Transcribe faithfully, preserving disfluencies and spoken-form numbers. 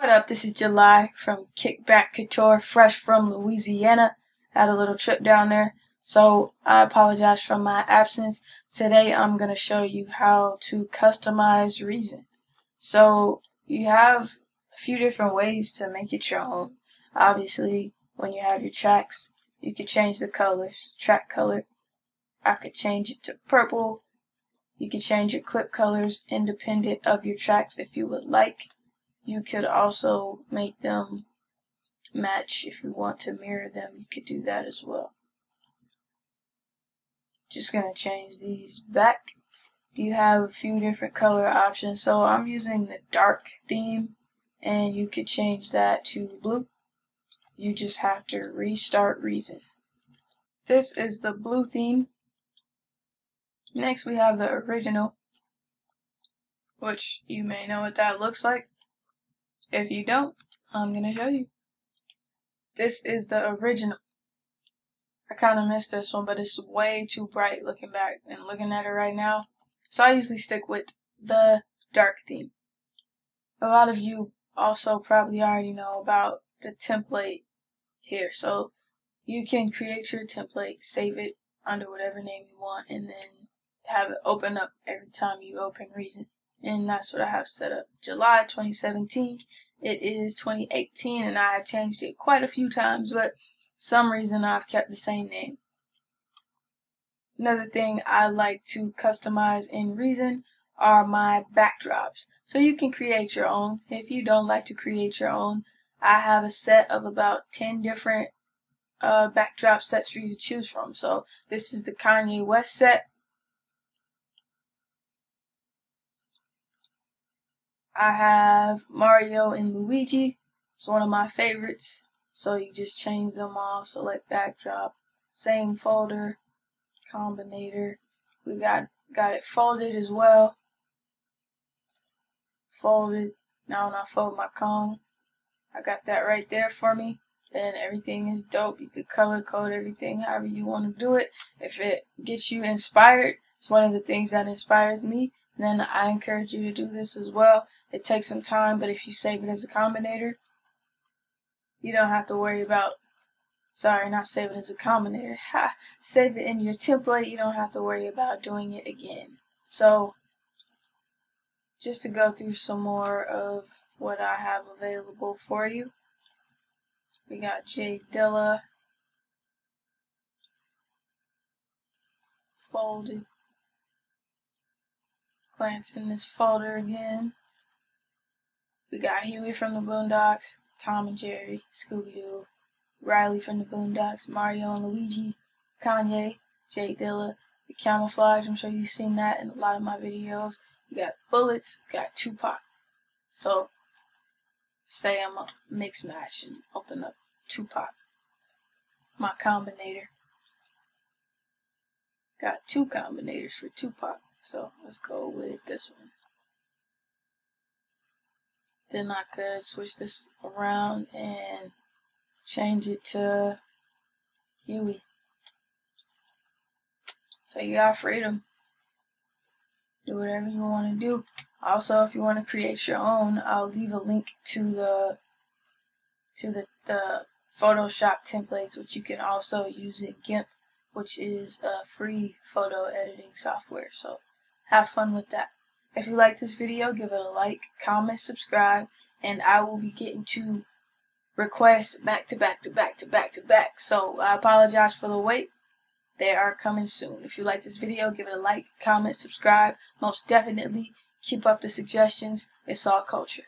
What up, this is July from Kickback Couture, fresh from Louisiana. Had a little trip down there, so I apologize for my absence. Today I'm going to show you how to customize Reason. So you have a few different ways to make it your own. Obviously, when you have your tracks, you can change the colors. Track color, I could change it to purple. You can change your clip colors independent of your tracks if you would like. You could also make them match if you want to mirror them. You could do that as well. Just going to change these back. You have a few different color options. So I'm using the dark theme, and you could change that to blue. You just have to restart Reason. This is the blue theme. Next we have the original, which you may know what that looks like. If you don't, I'm going to show you. This is the original. I kind of missed this one, but it's way too bright looking back and looking at it right now. So I usually stick with the dark theme. A lot of you also probably already know about the template here. So you can create your template, save it under whatever name you want, and then have it open up every time you open Reason. And that's what I have set up. July twenty seventeen. It is twenty eighteen, and I have changed it quite a few times, but some reason I've kept the same name. Another thing I like to customize in Reason are my backdrops. So you can create your own. If you don't like to create your own, I have a set of about ten different uh, backdrop sets for you to choose from. So this is the Kanye West set. I have Mario and Luigi. It's one of my favorites. So you just change them all. Select backdrop. Same folder. Combinator. We got, got it folded as well. Folded. Now when I fold my Kong, I got that right there for me. And everything is dope. You could color code everything however you want to do it. If it gets you inspired, it's one of the things that inspires me, then I encourage you to do this as well. It takes some time, but if you save it as a Combinator, you don't have to worry about, sorry, not save it as a Combinator, ha, save it in your template, you don't have to worry about doing it again. So, just to go through some more of what I have available for you, we got J Dilla, folded. Glance in this folder again. We got Huey from the Boondocks, Tom and Jerry, Scooby-Doo, Riley from the Boondocks, Mario and Luigi, Kanye, J Dilla, the camouflage, I'm sure you've seen that in a lot of my videos. We got bullets, we got Tupac. So, say I'm a mix match and open up Tupac, my Combinator. Got two Combinators for Tupac. So let's go with this one. Then I could switch this around and change it to Huey. So you got freedom. Do whatever you want to do. Also, if you want to create your own, I'll leave a link to the to the, the Photoshop templates, which you can also use in GIMP, which is a free photo editing software. So have fun with that. If you like this video, give it a like, comment, subscribe, and I will be getting to requests back to back to back to back to back. So I apologize for the wait. They are coming soon. If you like this video, give it a like, comment, subscribe. Most definitely keep up the suggestions. It's all culture.